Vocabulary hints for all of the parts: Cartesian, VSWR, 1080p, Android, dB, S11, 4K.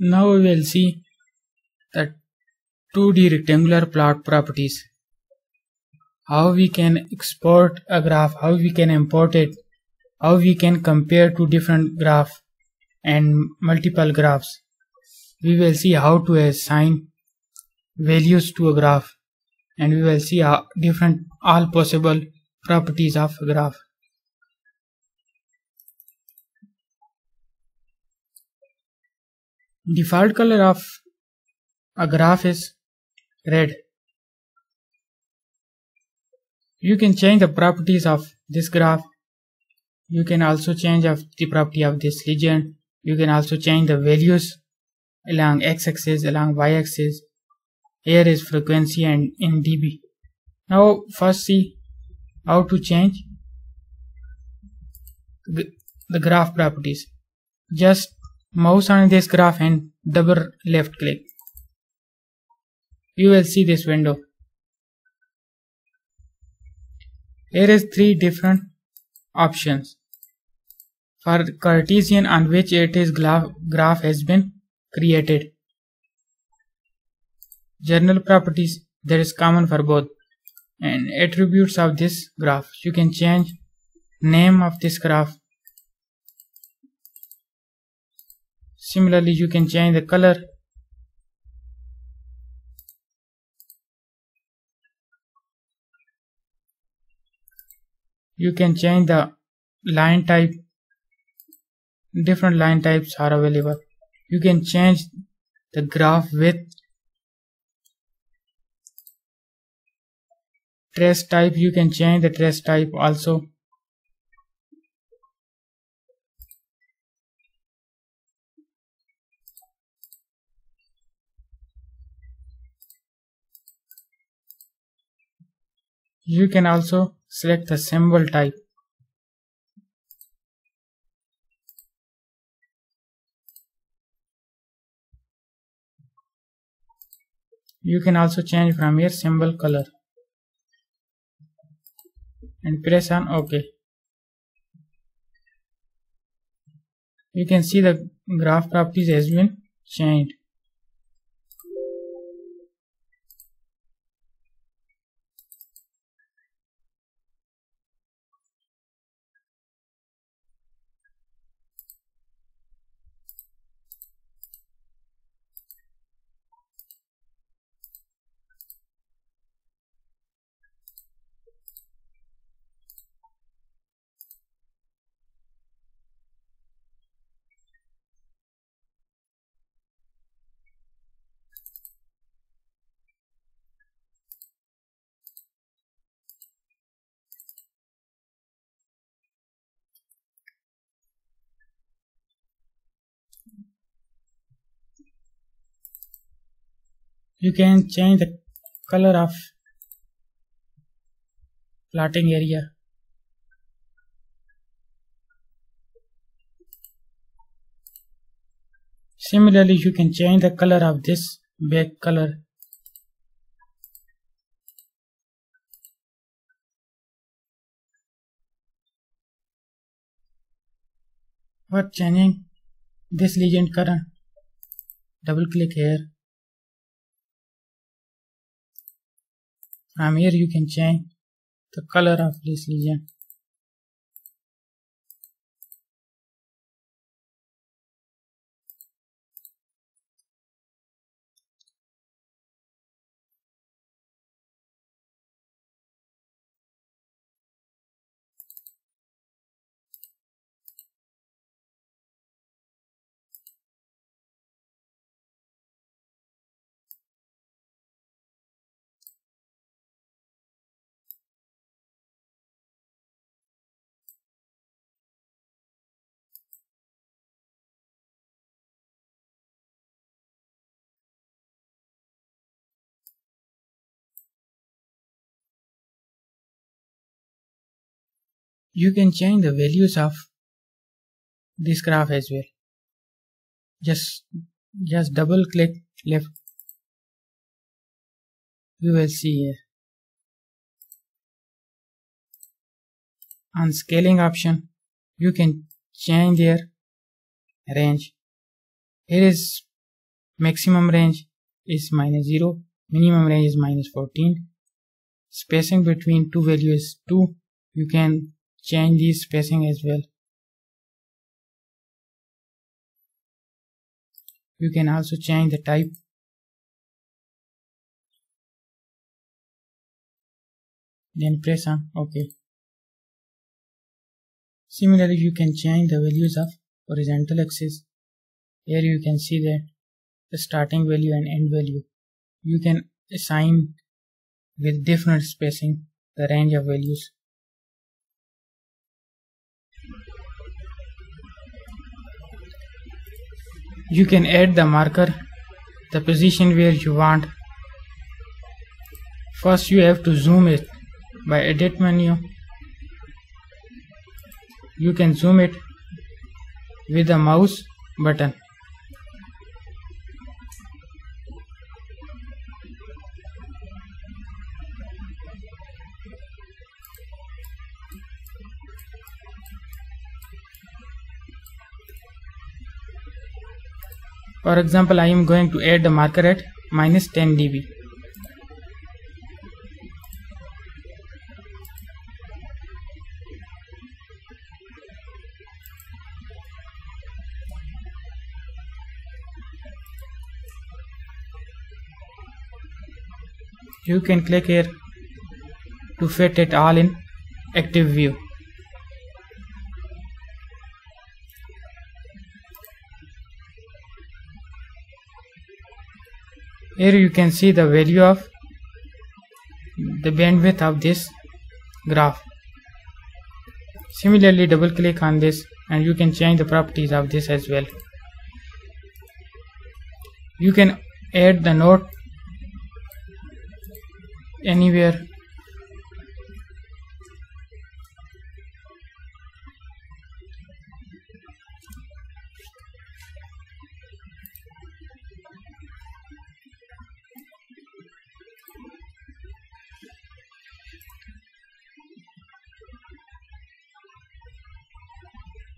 Now we will see the 2D rectangular plot properties. How we can export a graph, how we can import it, how we can compare two different graphs and multiple graphs. We will see how to assign values to a graph, and we will see different all possible properties of a graph. Default color of a graph is red. You can change the properties of this graph. You can also change the property of this legend. You can also change the values along x-axis, along y-axis. Here is frequency and in dB. Now first see how to change the graph properties. Just mouse on this graph and double left click. You will see this window. Here is three different options for Cartesian on which it is graph has been created. General properties, that is common for both, and attributes of this graph. You can change name of this graph. Similarly, you can change the color. You can change the line type. Different line types are available. You can change the graph width, trace type. You can change the trace type also. You can also select the symbol type. You can also change from here symbol color and press on OK. You can see the graph properties has been changed. You can change the color of plotting area. Similarly, you can change the color of this back color. For changing this legend current, double click here. From here you can change the color of this legend. You can change the values of this graph as well. Just double click left. You will see here on scaling option you can change their range. Here is Maximum range is -0, minimum range is -14. Spacing between two values is 2. You can change this spacing as well. You can also change the type. Then press on OK. Similarly, you can change the values of horizontal axis. Here you can see the starting value and end value. You can assign with different spacing the range of values. You can add the marker, the position where you want. First you have to zoom it. By edit menu you can zoom it with the mouse button. For example, I am going to add the marker at -10 dB. You can click here to fit it all in active view. Here you can see the value of the bandwidth of this graph. Similarly, double click on this and you can change the properties of this as well. You can add the node anywhere.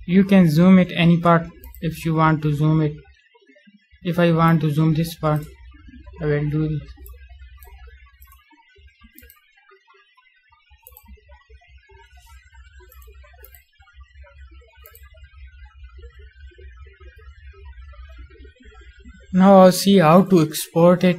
You can zoom it any part if you want to zoom it. If I want to zoom this part, I will do this. Now I'll see how to export it.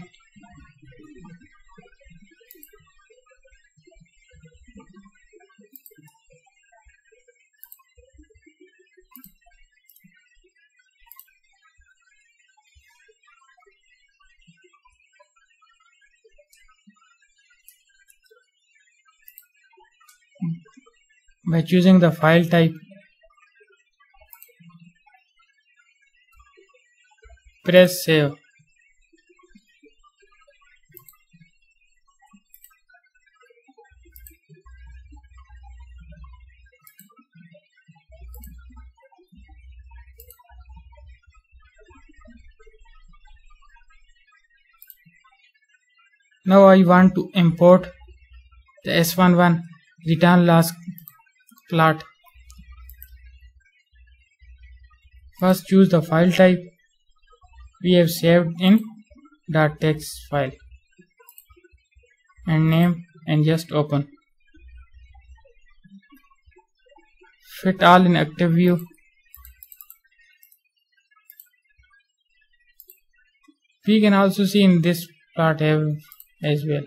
By choosing the file type, press save. Now I want to import the S11 return loss plot. First choose the file type we have saved in .tex file and name and just open. Fit all in active view. We can also see in this plot as well.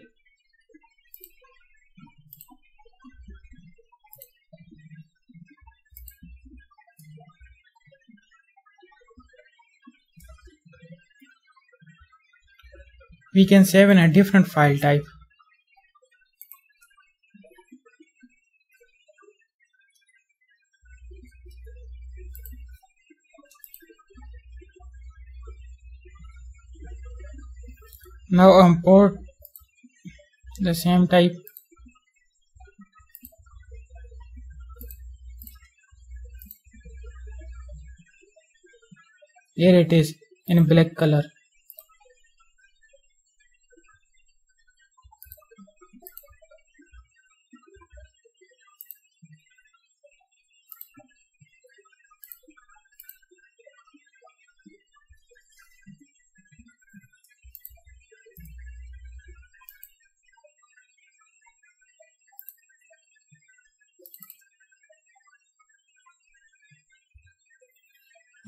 We can save in a different file type. Now import the same type. Here it is in black color.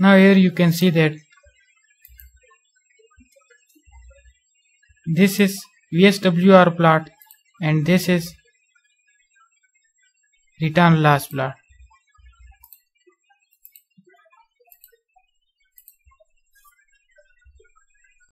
Now here you can see that this is VSWR plot and this is return loss plot.